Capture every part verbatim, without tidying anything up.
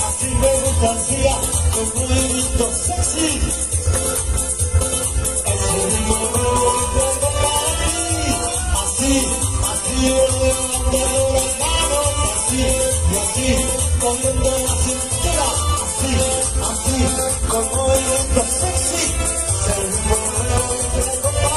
Silvero García con un grito sexy. Es el mismo golpe de Cali. Así, así volviendo de los manos. Así, y así, moviendo la cintura. Así, así, con un grito sexy. Es el mismo golpe de Cali.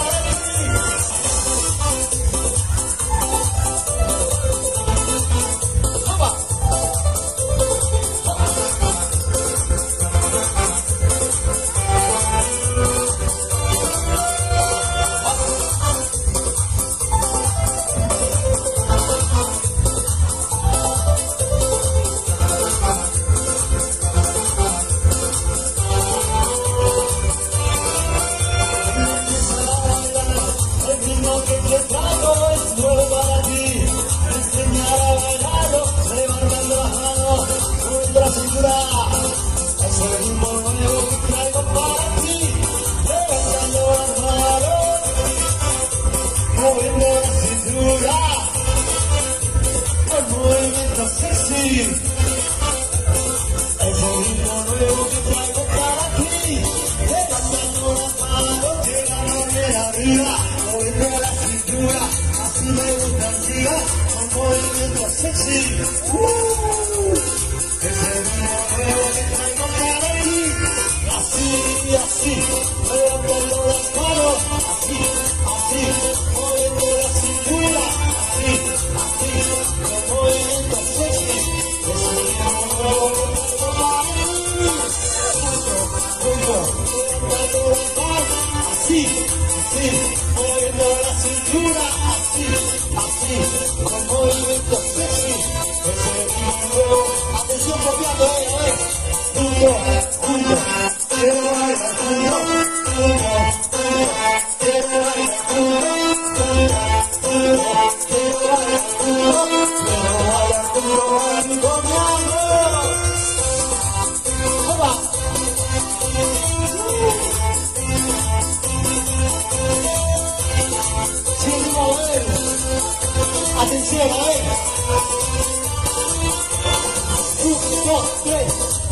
Atención, a ver. uno, dos, tres.